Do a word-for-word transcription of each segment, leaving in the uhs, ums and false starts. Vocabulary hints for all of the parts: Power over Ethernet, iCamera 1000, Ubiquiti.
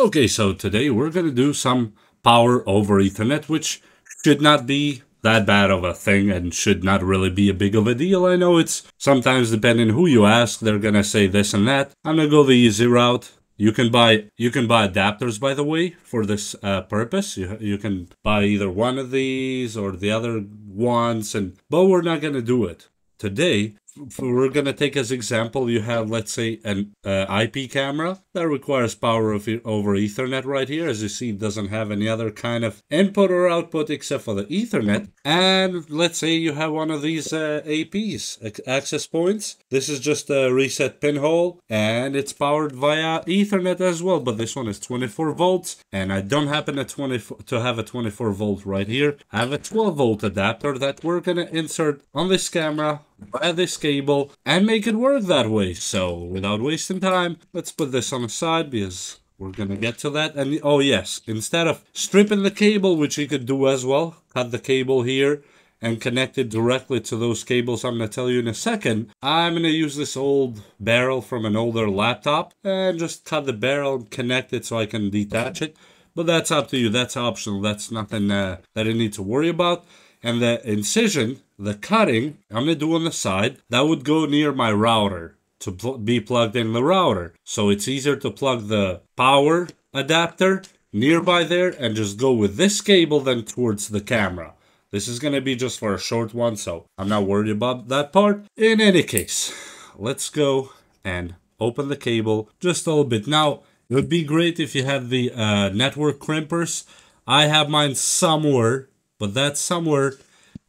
Okay, so today we're going to do some power over Ethernet, which should not be that bad of a thing and should not really be a big of a deal. I know it's sometimes, depending who you ask, they're going to say this and that. I'm going to go the easy route. You can buy you can buy adapters, by the way, for this uh, purpose. You, you can buy either one of these or the other ones, and but we're not going to do it. Today, we're going to take as example, you have, let's say, an uh, I P camera that requires power of, over Ethernet right here. As you see, it doesn't have any other kind of input or output except for the Ethernet. And let's say you have one of these uh, A Ps, access points. This is just a reset pinhole, and it's powered via Ethernet as well. But this one is twenty-four volts, and I don't happen to, twenty, to have a twenty-four volt right here. I have a twelve volt adapter that we're going to insert on this camera by this cable and make it work that way. So without wasting time, let's put this on the side because we're gonna get to that. And oh yes, instead of stripping the cable, which you could do as well, cut the cable here and connect it directly to those cables I'm gonna tell you in a second. I'm gonna use this old barrel from an older laptop and just cut the barrel and connect it so I can detach it. But that's up to you, that's optional, that's nothing uh, that you need to worry about. And the incision, the cutting, I'm going to do on the side, that would go near my router to pl be plugged in the router. So it's easier to plug the power adapter nearby there and just go with this cable than towards the camera. This is going to be just for a short one, so I'm not worried about that part. In any case, let's go and open the cable just a little bit. Now, it would be great if you have the uh, network crimpers. I have mine somewhere. But that somewhere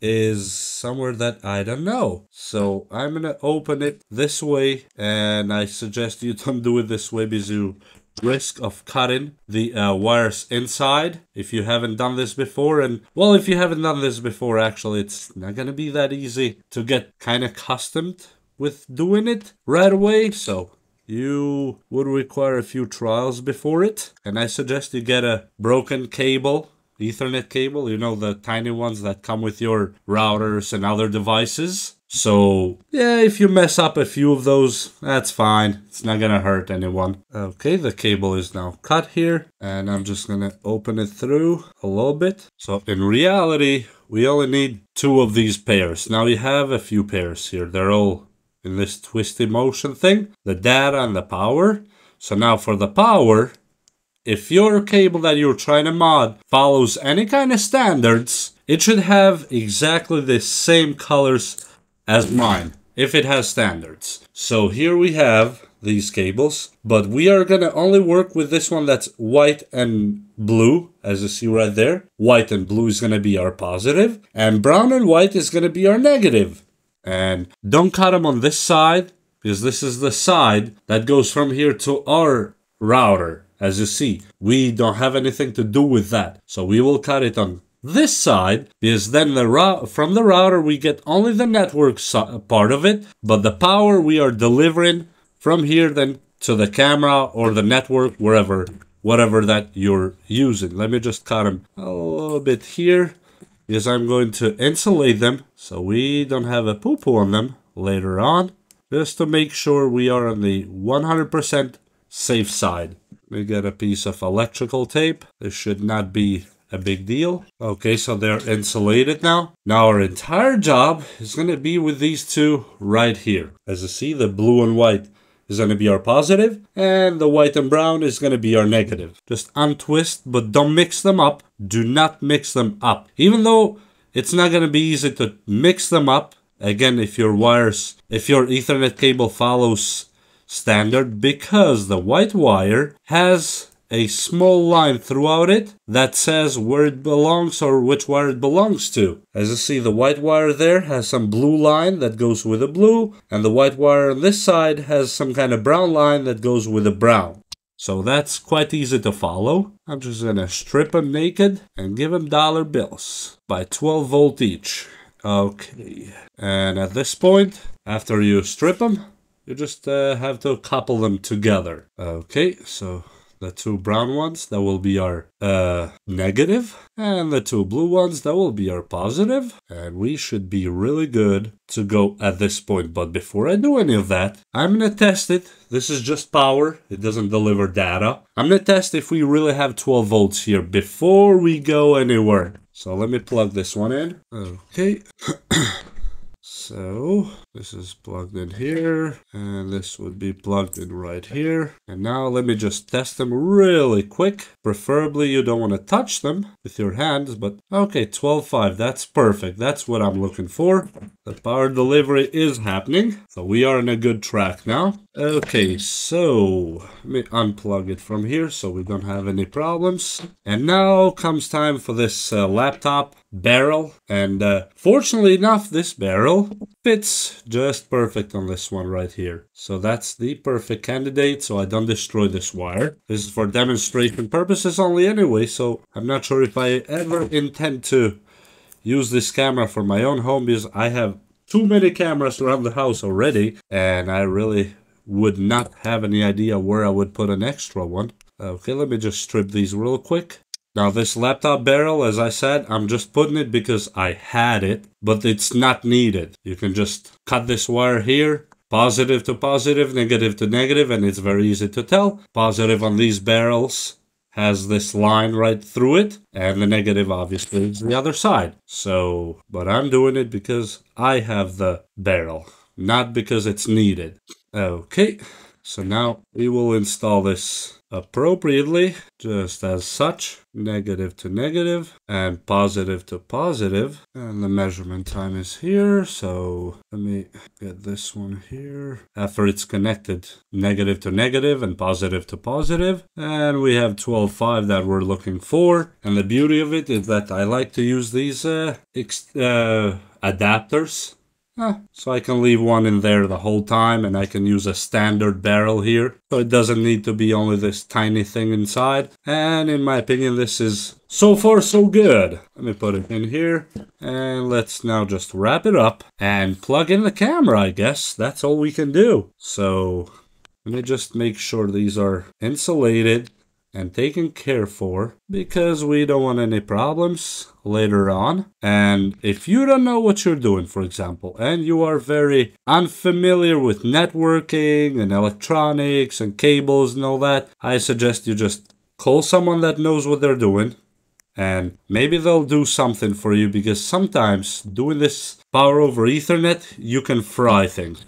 is somewhere that I don't know. So I'm going to open it this way. And I suggest you don't do it this way because you risk of cutting the uh, wires inside if you haven't done this before. And well, if you haven't done this before, actually, it's not going to be that easy to get kind of accustomed with doing it right away. So you would require a few trials before it. And I suggest you get a broken cable. Ethernet cable, you know, the tiny ones that come with your routers and other devices. So, yeah, if you mess up a few of those, that's fine. It's not gonna hurt anyone. Okay, the cable is now cut here, and I'm just gonna open it through a little bit. So, in reality, we only need two of these pairs. Now, we have a few pairs here. They're all in this twisty motion thing, the data and the power. So, now for the power, if your cable that you're trying to mod follows any kind of standards, it should have exactly the same colors as mine, if it has standards. So here we have these cables, but we are gonna only work with this one that's white and blue, as you see right there. White and blue is gonna be our positive, and brown and white is gonna be our negative. And don't cut them on this side, because this is the side that goes from here to our router. As you see, we don't have anything to do with that. So we will cut it on this side, because then the from the router we get only the network so part of it, but the power we are delivering from here then to the camera or the network, wherever, whatever that you're using. Let me just cut them a little bit here, because I'm going to insulate them so we don't have a poo-poo on them later on, just to make sure we are on the one hundred percent safe side. We get a piece of electrical tape. This should not be a big deal. Okay, so they're insulated now. Now our entire job is going to be with these two right here. As you see, the blue and white is going to be our positive, and the white and brown is going to be our negative. Just untwist, but don't mix them up. Do not mix them up. Even though it's not going to be easy to mix them up, again, if your wires, if your Ethernet cable follows standard, because the white wire has a small line throughout it that says where it belongs or which wire it belongs to. As you see, the white wire there has some blue line that goes with the blue, and the white wire on this side has some kind of brown line that goes with the brown. So that's quite easy to follow. I'm just gonna strip them naked and give them dollar bills by twelve volt each. Okay, and at this point, after you strip them, you just uh, have to couple them together. Okay, so The two brown ones, that will be our uh, negative, and the two blue ones, that will be our positive. And we should be really good to go at this point. But before I do any of that, I'm gonna test it. This is just power, it doesn't deliver data. I'm gonna test if we really have twelve volts here before we go anywhere. So let me plug this one in. Okay. So this is plugged in here, and this would be plugged in right here. And now let me just test them really quick. Preferably you don't want to touch them with your hands, but okay, twelve point five, that's perfect. That's what I'm looking for. The power delivery is happening, so we are on a good track now. Okay, so let me unplug it from here so we don't have any problems. And now comes time for this uh, laptop barrel. And uh, fortunately enough, this barrel fits just perfect on this one right here. So that's the perfect candidate, so I don't destroy this wire. This is for demonstration purposes only anyway, so I'm not sure if I ever intend to use this camera for my own home, because I have too many cameras around the house already, and I really would not have any idea where I would put an extra one. Okay, let me just strip these real quick. Now this laptop barrel, as I said, I'm just putting it because I had it, but it's not needed. You can just cut this wire here, positive to positive, negative to negative, and it's very easy to tell. Positive on these barrels has this line right through it, and the negative obviously is the other side. So, but I'm doing it because I have the barrel, not because it's needed. Okay, so now we will install this appropriately, just as such. Negative to negative and positive to positive. And the measurement time is here, so let me get this one here. After it's connected, negative to negative and positive to positive. And we have twelve point five that we're looking for. And the beauty of it is that I like to use these uh, ex uh, adapters. Ah, so I can leave one in there the whole time, and I can use a standard barrel here. So it doesn't need to be only this tiny thing inside. And in my opinion, this is so far so good. Let me put it in here. And let's now just wrap it up and plug in the camera, I guess. That's all we can do. So let me just make sure these are insulated and taken care for, because we don't want any problems later on. And if you don't know what you're doing, for example, and you are very unfamiliar with networking and electronics and cables and all that, I suggest you just call someone that knows what they're doing, and maybe they'll do something for you, because sometimes doing this power over Ethernet, you can fry things.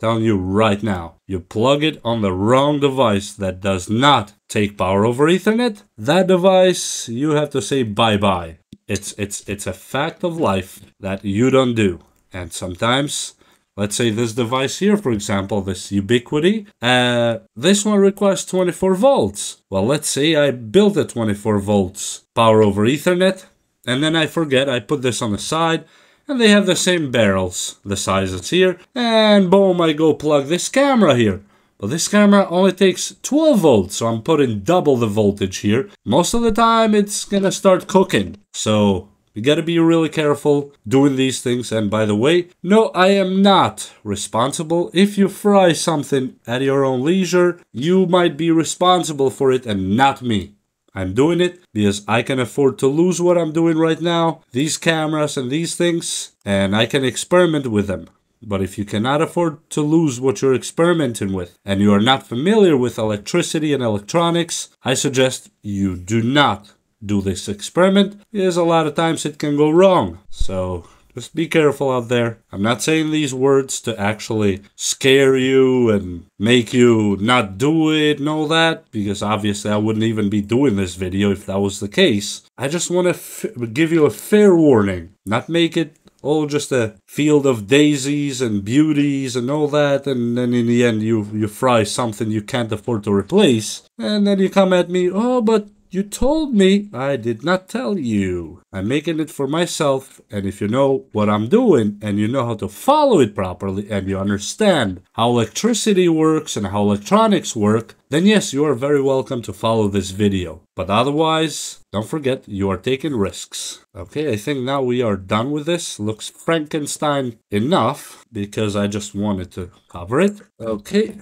Telling you right now, you plug it on the wrong device that does not take power over Ethernet, that device, you have to say bye-bye. It's, it's, it's a fact of life that you don't do. And sometimes, let's say this device here, for example, this Ubiquiti, uh, this one requires twenty-four volts. Well, let's say I built a twenty-four volts power over Ethernet, and then I forget, I put this on the side, and they have the same barrels, the sizes here, and boom, I go plug this camera here. But this camera only takes twelve volts, so I'm putting double the voltage here. Most of the time, it's gonna start cooking. So, you gotta be really careful doing these things. And by the way, no, I am not responsible. If you fry something at your own leisure, you might be responsible for it and not me. I'm doing it because I can afford to lose what I'm doing right now, these cameras and these things, and I can experiment with them. But if you cannot afford to lose what you're experimenting with, and you are not familiar with electricity and electronics, I suggest you do not do this experiment, because a lot of times it can go wrong. So just be careful out there. I'm not saying these words to actually scare you and make you not do it and all that, because obviously I wouldn't even be doing this video if that was the case. I just want to give you a fair warning, not make it all just a field of daisies and beauties and all that, and then in the end you, you fry something you can't afford to replace, and then you come at me, oh, but you told me. I did not tell you. I'm making it for myself, and if you know what I'm doing, and you know how to follow it properly, and you understand how electricity works and how electronics work, then yes, you are very welcome to follow this video. But otherwise, don't forget, you are taking risks. Okay, I think now we are done with this. Looks Frankenstein enough, because I just wanted to cover it. Okay,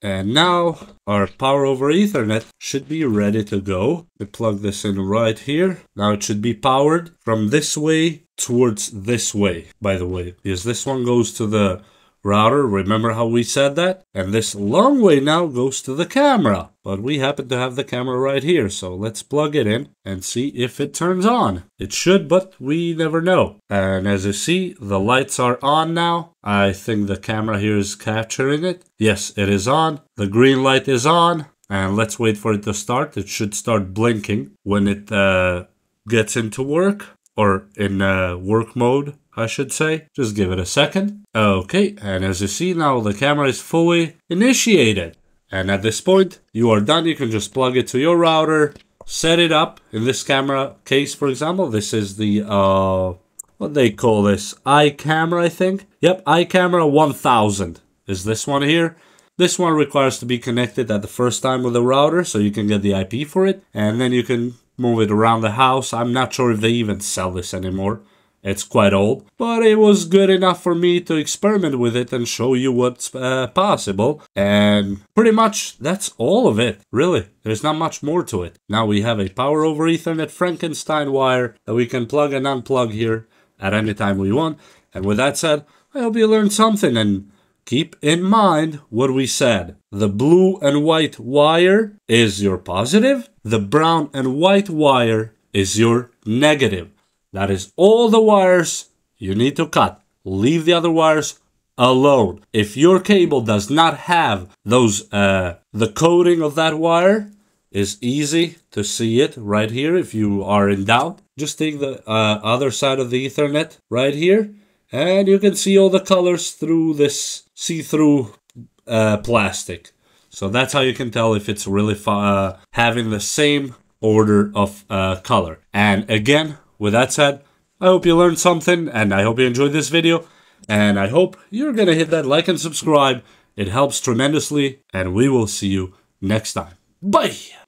and now our power over Ethernet should be ready to go. We plug this in right here. Now it should be powered from this way towards this way, by the way, because this one goes to the router, remember how we said that? And this long way now goes to the camera. But we happen to have the camera right here, so let's plug it in and see if it turns on. It should, but we never know. And as you see, the lights are on now. I think the camera here is capturing it. Yes, it is on. The green light is on. And let's wait for it to start. It should start blinking when it uh, gets into work, or in uh, work mode, I should say. Just give it a second. Okay, and as you see now, the camera is fully initiated. And at this point, you are done. You can just plug it to your router, set it up. In this camera case, for example, this is the, uh, what they call this, iCamera, I think. Yep, iCamera one thousand is this one here. This one requires to be connected at the first time with the router, so you can get the I P for it. And then you can move it around the house. I'm not sure if they even sell this anymore. It's quite old, but it was good enough for me to experiment with it and show you what's uh, possible. And pretty much that's all of it, really. There's not much more to it. Now we have a power over Ethernet Frankenstein wire that we can plug and unplug here at any time we want. And with that said, I hope you learned something, and keep in mind what we said. The blue and white wire is your positive. The brown and white wire is your negative. That is all the wires you need to cut. Leave the other wires alone. If your cable does not have those, uh, the coding of that wire is easy to see it right here. If you are in doubt, just take the uh, other side of the Ethernet right here, and you can see all the colors through this see-through uh, plastic. So that's how you can tell if it's really uh, having the same order of uh, color. And again, with that said, I hope you learned something, and I hope you enjoyed this video, and I hope you're gonna hit that like and subscribe. It helps tremendously, and we will see you next time. Bye!